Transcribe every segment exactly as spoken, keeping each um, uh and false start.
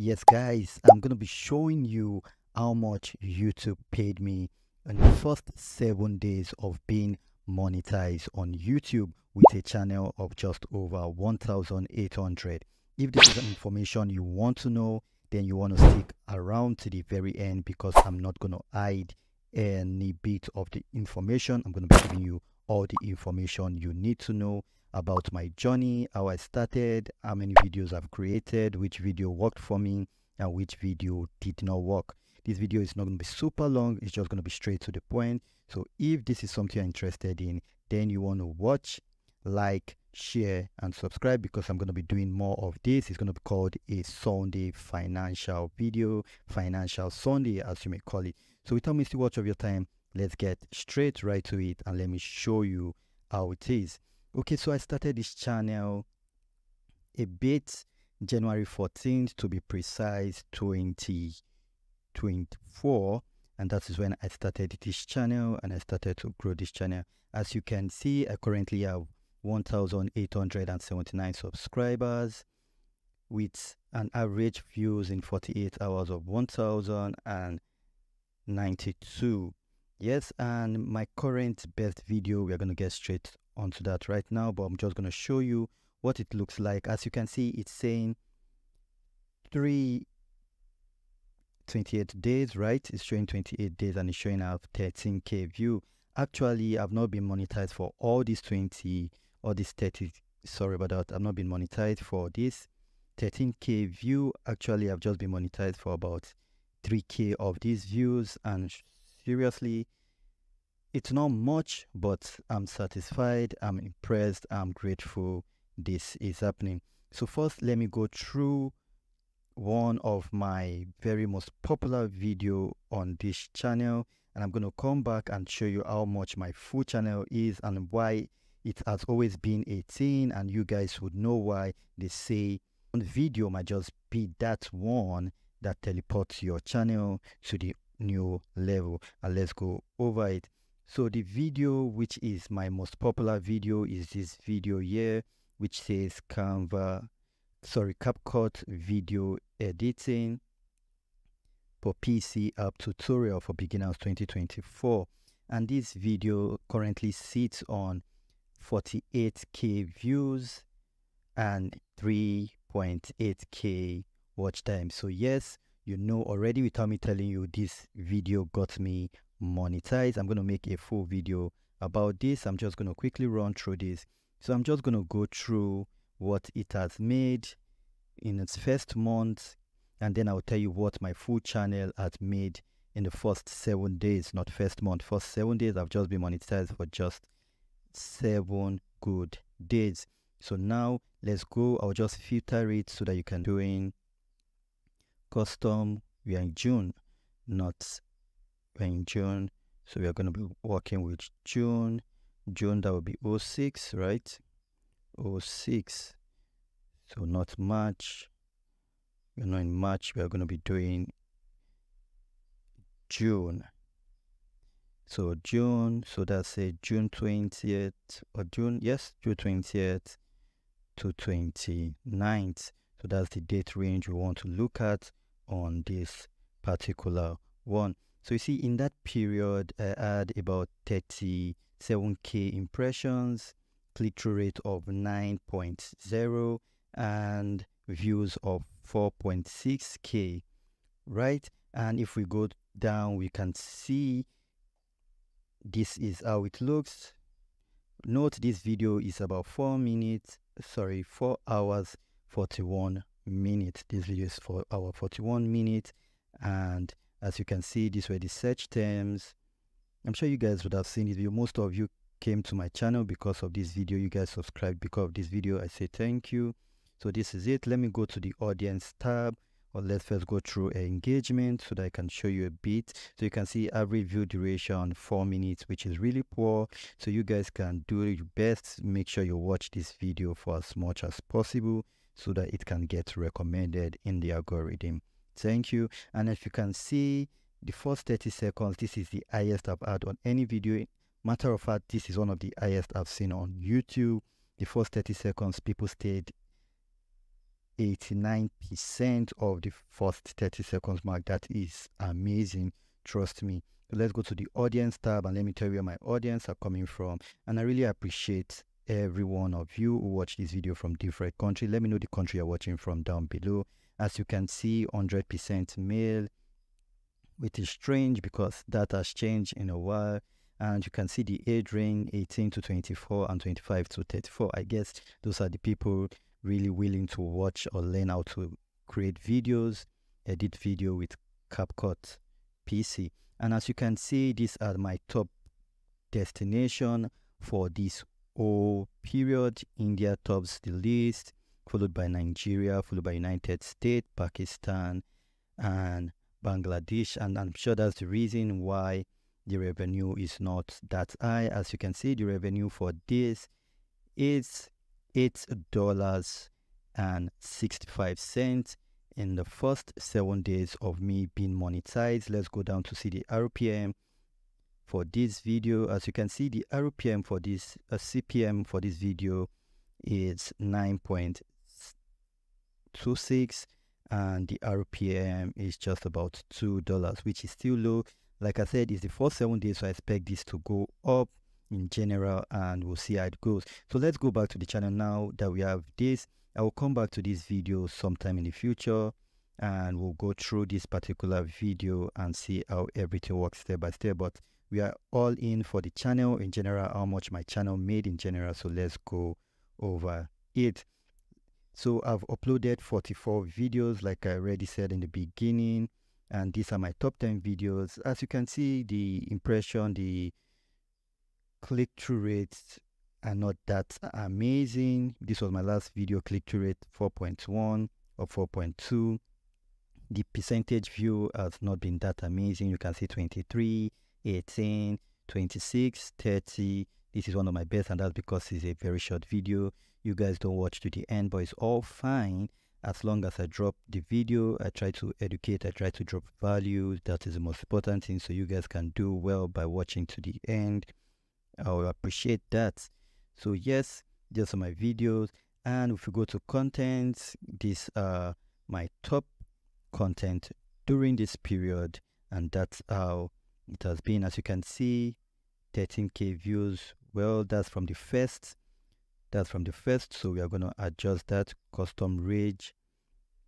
Yes guys, I'm gonna be showing you how much YouTube paid me in the first seven days of being monetized on YouTube with a channel of just over one thousand eight hundred. If this is information you want to know, then you want to stick around to the very end because I'm not gonna hide any bit of the information. I'm gonna be giving you all the information you need to know about my journey, how I started, how many videos I've created, which video worked for me and which video did not work. This video is not going to be super long, it's just going to be straight to the point. So if this is something you're interested in, then you want to watch, like, share and subscribe because I'm going to be doing more of this. It's going to be called a Sunday financial video, financial Sunday as you may call it. So without wasting much of your time, let's get straight right to it and let me show you how it is. Okay, so I started this channel a bit January fourteenth to be precise, twenty twenty-four, and that is when I started this channel and I started to grow this channel. As you can see, I currently have one thousand eight hundred seventy-nine subscribers with an average views in forty-eight hours of one thousand ninety-two. Yes, and my current best video, we are going to get straight onto that right now, but I'm just going to show you what it looks like. As you can see, it's saying three twenty-eight days, right? It's showing twenty-eight days and it's showing up thirteen K view. Actually, I've not been monetized for all these twenty or this thirty. Sorry about that. I've not been monetized for this thirteen K view. Actually, I've just been monetized for about three K of these views, and seriously, it's not much, but I'm satisfied, I'm impressed, I'm grateful this is happening. So first, let me go through one of my very most popular video on this channel, and I'm going to come back and show you how much my full channel is and why it has always been eighteen, and you guys would know why they say one video might just be that one that teleports your channel to the new level. And let's go over it. So the video which is my most popular video is this video here, which says Canva, sorry, CapCut video editing for P C app tutorial for beginners twenty twenty-four, and this video currently sits on forty-eight K views and three point eight K watch time. So yes, you know already without me telling you, this video got me monetized. I'm going to make a full video about this. I'm just going to quickly run through this. So I'm just going to go through what it has made in its first month, and then I'll tell you what my full channel has made in the first seven days, not first month, first seven days. I've just been monetized for just seven good days. So now let's go. I'll just filter it so that you can do in custom. We are in June, not in June, so we are going to be working with June. June, that will be oh six, right? oh six, so not March. You know, in March we are going to be doing June. So June, so that's a June twentieth or June, yes, June twentieth to twenty-ninth. So that's the date range we want to look at on this particular one. So you see, in that period, I had about thirty-seven K impressions, click-through rate of nine point zero, and views of four point six K, right? And if we go down, we can see this is how it looks. Note this video is about four minutes, sorry, four hours, forty-one minutes. This video is four hours, forty-one minutes, and as you can see, these were the search terms. I'm sure you guys would have seen this video. Most of you came to my channel because of this video. You guys subscribed because of this video. I say thank you. So this is it. Let me go to the audience tab, or let's first go through engagement so that I can show you a bit. So you can see average view duration four minutes, which is really poor. So you guys can do your best. Make sure you watch this video for as much as possible so that it can get recommended in the algorithm. Thank you. And if you can see the first thirty seconds, this is the highest I've had on any video. Matter of fact, this is one of the highest I've seen on YouTube. The first thirty seconds, people stayed eighty-nine percent of the first thirty seconds mark. That is amazing, trust me. Let's go to the audience tab and let me tell you where my audience are coming from. And I really appreciate every one of you who watch this video from different countries. Let me know the country you're watching from down below. As you can see, one hundred percent male, which is strange because that has changed in a while. And you can see the age range eighteen to twenty-four and twenty-five to thirty-four. I guess those are the people really willing to watch or learn how to create videos, edit video with CapCut P C. And as you can see, these are my top destination for this whole period. India tops the list, followed by Nigeria, followed by United States, Pakistan, and Bangladesh. And I'm sure that's the reason why the revenue is not that high. As you can see, the revenue for this is eight dollars and sixty-five cents in the first seven days of me being monetized. Let's go down to see the R P M for this video. As you can see, the R P M for this uh, C P M for this video is nine point two six, and the R P M is just about two dollars, which is still low. Like I said, it's the first seven days, so I expect this to go up in general, and we'll see how it goes. So let's go back to the channel now that we have this. I will come back to this video sometime in the future, and we'll go through this particular video and see how everything works step by step. But we are all in for the channel in general, how much my channel made in general. So let's go over it. So I've uploaded forty-four videos, like I already said in the beginning, and these are my top ten videos. As you can see, the impression, the click-through rates are not that amazing. This was my last video, click-through rate four point one or four point two. The percentage view has not been that amazing. You can see twenty-three, eighteen, twenty-six, thirty. This is one of my best, and that's because it's a very short video. You guys don't watch to the end, but it's all fine as long as I drop the video. I try to educate, I try to drop value. That is the most important thing, so you guys can do well by watching to the end. I will appreciate that. So yes, just my videos. And if you go to content, these are my top content during this period, and that's how it has been. As you can see, thirteen K views. Well, that's from the first, that's from the first, so we are going to adjust that custom range.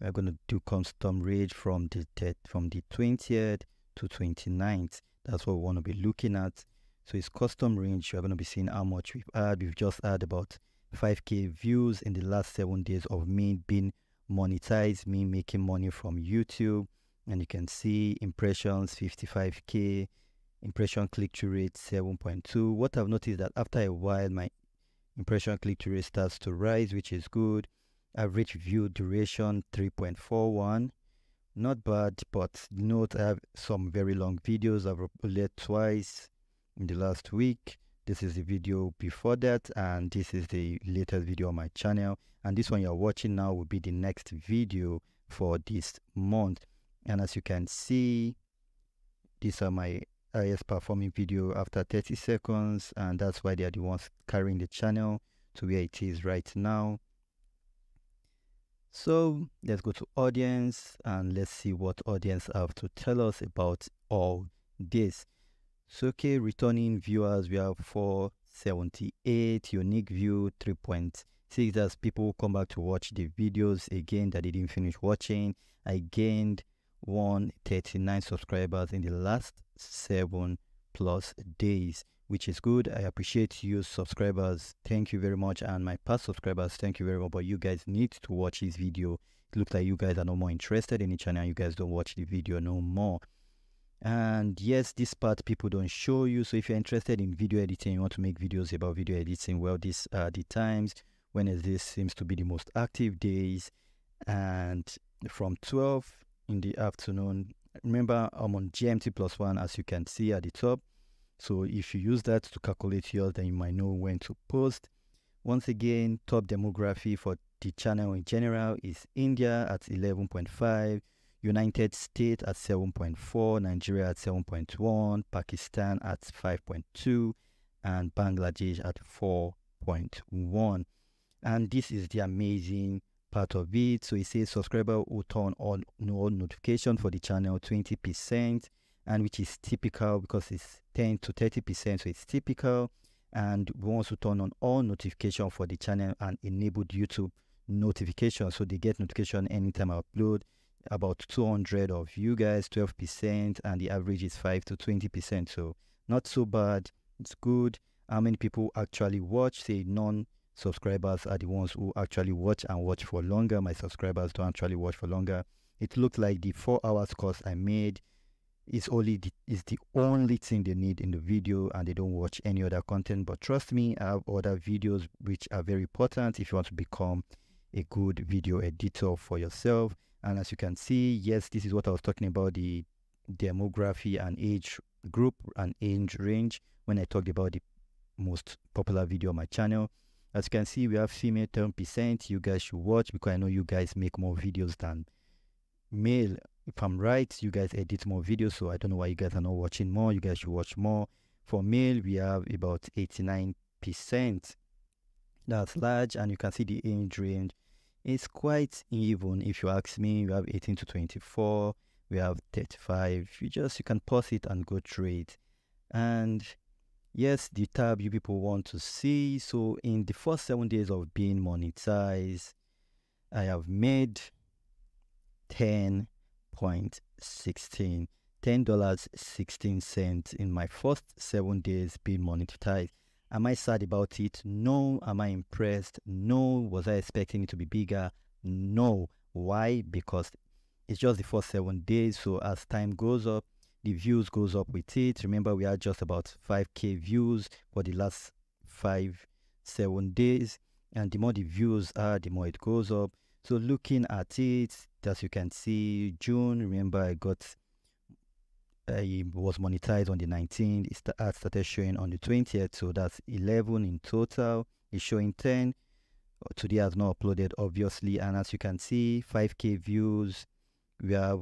We're going to do custom range from the from the twentieth to twenty-ninth. That's what we want to be looking at. So it's custom range. You're going to be seeing how much we've had. We've just had about five K views in the last seven days of me being monetized, me making money from YouTube. And you can see impressions, fifty-five K, impression click-through rate, seven point two. What I've noticed that after a while, my impression click-through rate starts to rise, which is good. Average view duration, three point four one. Not bad, but note I have some very long videos. I've uploaded twice in the last week. This is the video before that, and this is the latest video on my channel, and this one you're watching now will be the next video for this month. And as you can see, these are my highest performing video after thirty seconds, and that's why they are the ones carrying the channel to where it is right now. So let's go to audience and let's see what audience have to tell us about all this. So, okay, returning viewers, we have four seventy-eight, unique view three point six. That's people who come back to watch the videos again that didn't finish watching. I gained one hundred thirty-nine subscribers in the last seven plus days, which is good. I appreciate you subscribers. Thank you very much. And my past subscribers, thank you very much. But you guys need to watch this video. It looks like you guys are no more interested in the channel. You guys don't watch the video no more. And yes, this part people don't show you. So if you're interested in video editing, you want to make videos about video editing, well, these are the times when this seems to be the most active days. And from twelve in the afternoon, remember I'm on G M T plus one, as you can see at the top. So if you use that to calculate yours, then you might know when to post. Once again, top demography for the channel in general is India at eleven point five, United States at seven point four, Nigeria at seven point one, Pakistan at five point two, and Bangladesh at four point one. And this is the amazing part of it. So it says subscriber will turn on all notification for the channel twenty percent, and which is typical because it's ten to thirty percent, so it's typical. And we want to turn on all notification for the channel and enable YouTube notification, so they get notification anytime I upload. About two hundred of you guys, twelve percent, and the average is five to twenty percent, so not so bad, it's good. How many people actually watch? Say non-subscribers are the ones who actually watch and watch for longer. My subscribers don't actually watch for longer. It looks like the four hours course I made is only the, is the only thing they need in the video, and they don't watch any other content. But trust me, I have other videos which are very important if you want to become a good video editor for yourself. And as you can see, yes, this is what I was talking about, the demography and age group and age range when I talked about the most popular video on my channel. As you can see, we have female ten percent. You guys should watch because I know you guys make more videos than male. If I'm right, you guys edit more videos, so I don't know why you guys are not watching more. You guys should watch more. For male, we have about eighty-nine percent. That's large, and you can see the age range. It's quite even, if you ask me. We have eighteen to twenty-four, we have thirty-five. You just, you can pause it and go through it. And yes, the tab you people want to see. So in the first seven days of being monetized, I have made ten dollars and sixteen cents, ten dollars and sixteen cents in my first seven days being monetized. Am I sad about it? No. Am I impressed? No. Was I expecting it to be bigger? No. Why? Because it's just the first seven days. So as time goes up, the views goes up with it. Remember, we had just about five K views for the last five, seven days. And the more the views are, the more it goes up. So looking at it, as you can see, June, remember I got... I was monetized on the nineteenth. It ad started showing on the twentieth, so that's eleven in total. It's showing ten. Today has not uploaded, obviously. And as you can see, five K views. We have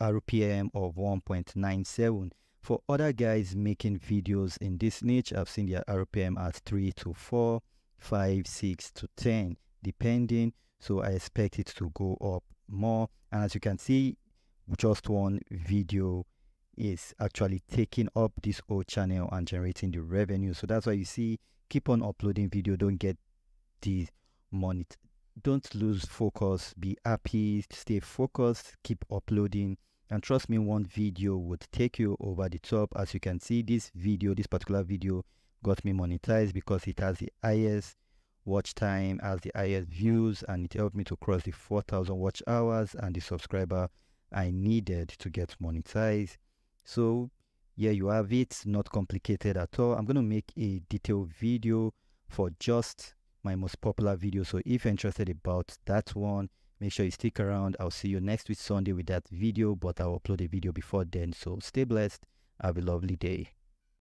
R P M of one point nine seven. For other guys making videos in this niche, I've seen their R P M at three to four, five, six to ten, depending. So I expect it to go up more. And as you can see, just one video is actually taking up this whole channel and generating the revenue. So that's why you see, keep on uploading video, don't get the money, don't lose focus, be happy, stay focused, keep uploading, and trust me, one video would take you over the top. As you can see, this video, this particular video got me monetized because it has the highest watch time, has the highest views, and it helped me to cross the four thousand watch hours and the subscriber I needed to get monetized. So yeah, you have it, not complicated at all. I'm going to make a detailed video for just my most popular video. So if you're interested about that one, make sure you stick around. I'll see you next week Sunday with that video, but I'll upload a video before then. So stay blessed. Have a lovely day.